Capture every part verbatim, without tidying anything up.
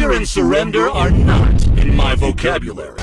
Fear and surrender are not in my vocabulary.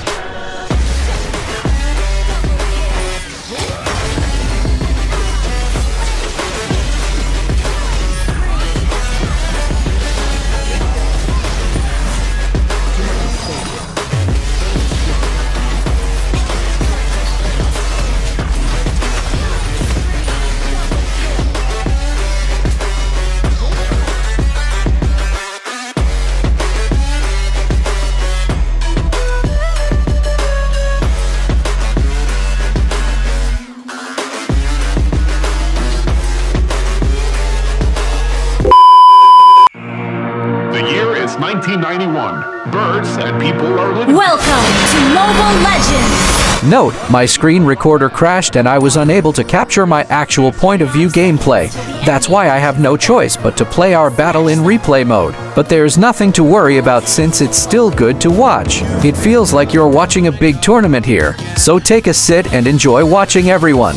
nineteen ninety-one. Birds and people are living. Welcome to Mobile Legends! Note, my screen recorder crashed and I was unable to capture my actual point of view gameplay. That's why I have no choice but to play our battle in replay mode. But there's nothing to worry about since it's still good to watch. It feels like you're watching a big tournament here. So take a sit and enjoy watching everyone.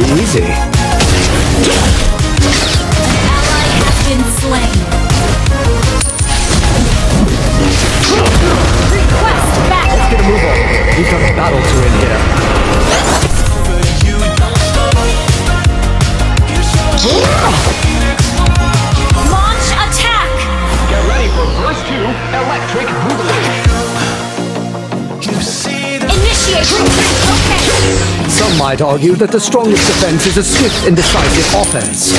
Easy. An ally has been slain. Request battle. Let's get a move on. We've got a battle to end here. Launch attack. Get ready for burst two. Electric boogaloo. Initiate. Okay. Some might argue that the strongest defense is a swift and decisive offense.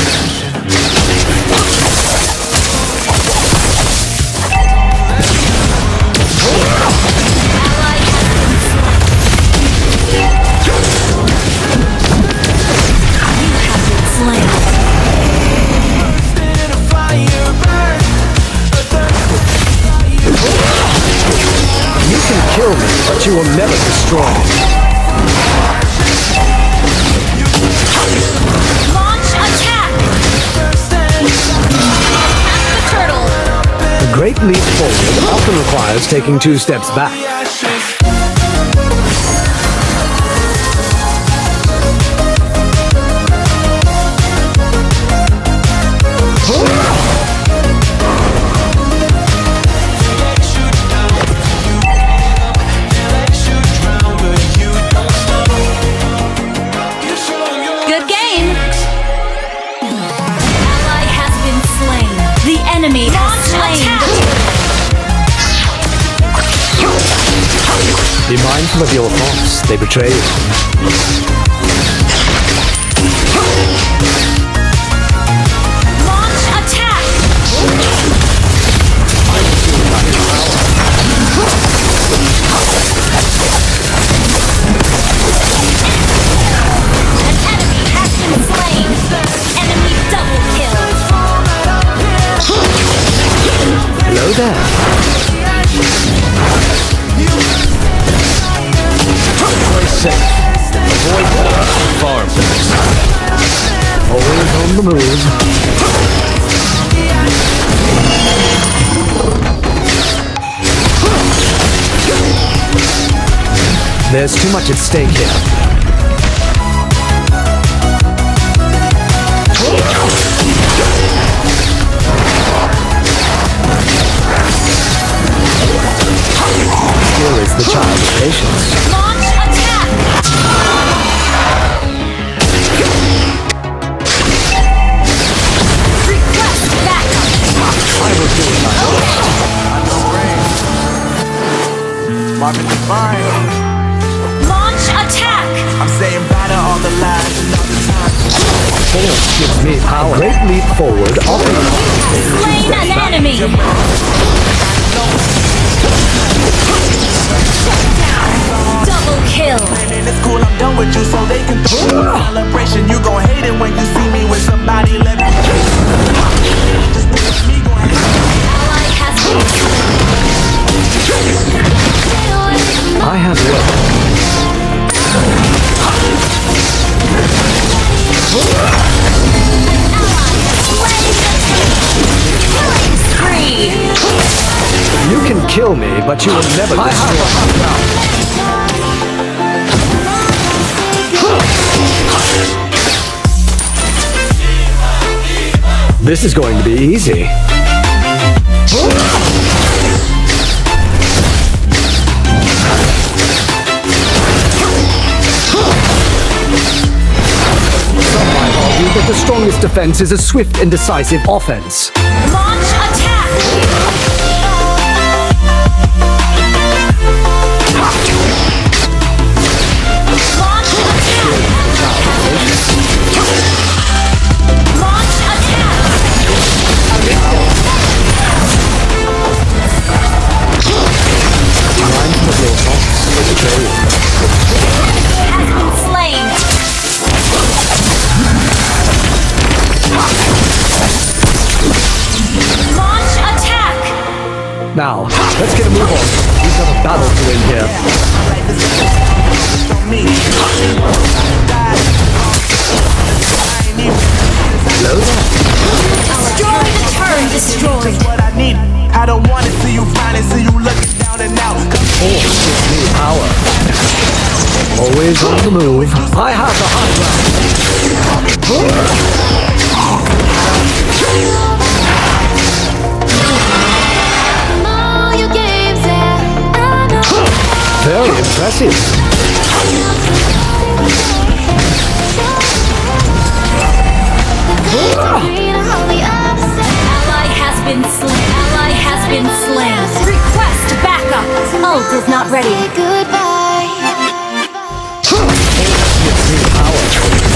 You can kill me, but you will never destroy me. A great leap forward often requires taking two steps back. Good game! Ally has been slain. The enemy has slain. Be mindful of your thoughts, they betray you. Launch attack! An enemy has been slain! Enemy double kill! Hello there! Avoid farm. Always on the move. There's too much at stake here. Here is the child of patience. Launch attack! I'm saying batter on the line another time. Force gives me power. Great leap forward. Slain an enemy! Shut down! with you so they can choose celebration. You gon' hate it when you see me with somebody let me just me go ahead. I have love. You can kill me, but you will never destroy me. This is going to be easy. But the strongest defense is a swift and decisive offense. Launch attack! Now, let's get a move on. We've got a battle to win here. Load. Destroy the turn, destroy. I don't want to see you finally see you looking down and out. Force gives me power. Always on the move. I have the high ground. Very impressive. Ally has been slain. Ally has been slain. Request backup. Ult is not ready. Goodbye.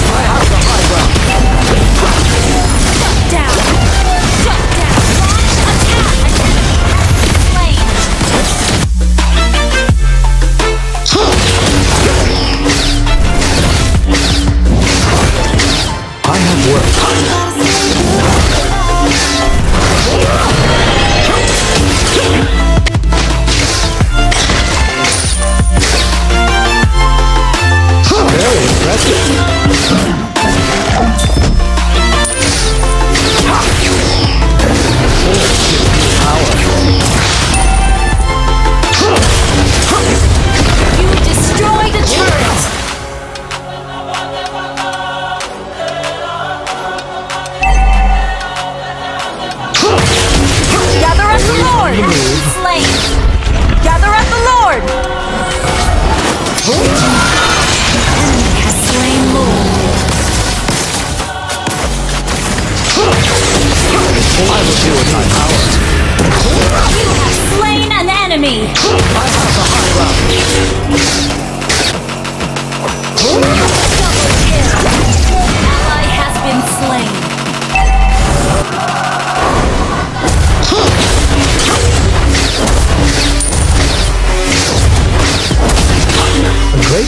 I have the high ground. Shut down. Shut down. Launch attack. Slain.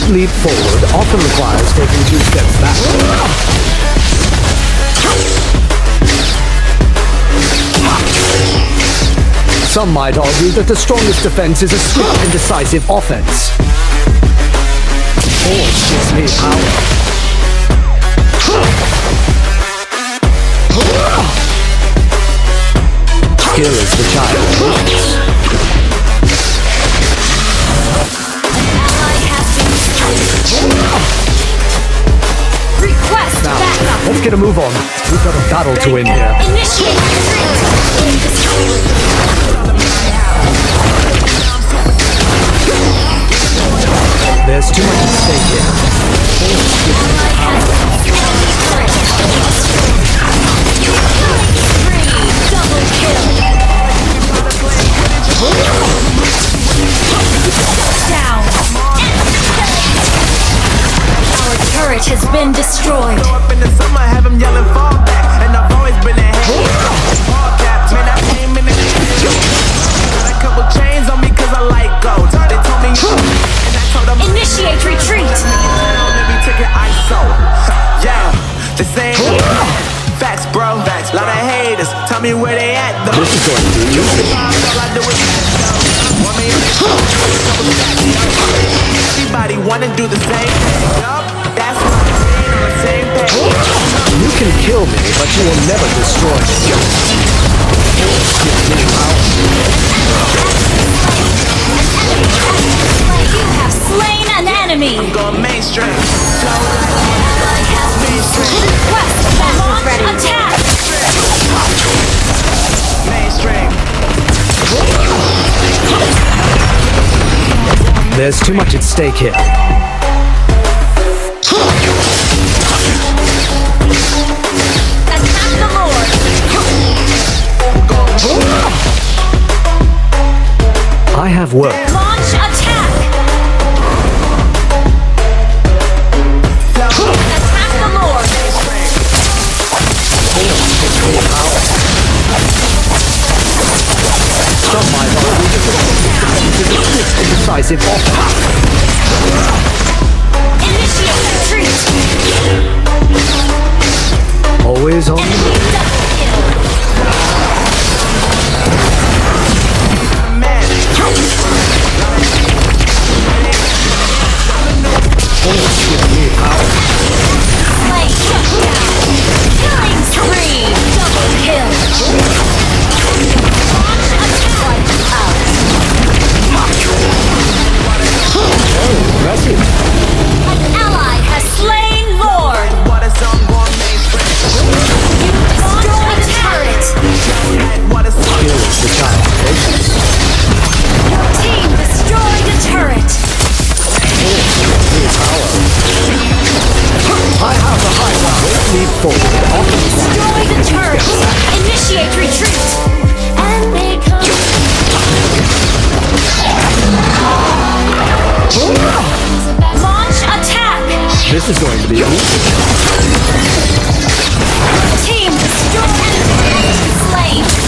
Leap forward often requires taking two steps back. Some might argue that the strongest defense is a swift and decisive offense. Force gives me power. Here is the child. Request now, backup. Let's get a move on. We've got a battle to win here. Initiate retreat. There's too much at stake here. Double kill. Down. Turret has been destroyed. Up in the summer, have him yelling fall back, and I've always been a a couple chains on me because I like gold. They told me, and I told them, initiate retreat. Everybody wanna do the same thing. Yup, that's what I'm saying, on the same page. You can kill me, but you will never destroy me. You have slain an enemy. I'm going mainstream. Request launch attack. Mainstream. There's too much at stake here. I have work. Launch attack! Attack the Lord! Stop my body. Decisive offer. Initiate retreat! Always on the This is going to be easy. Team destroyed. Slain.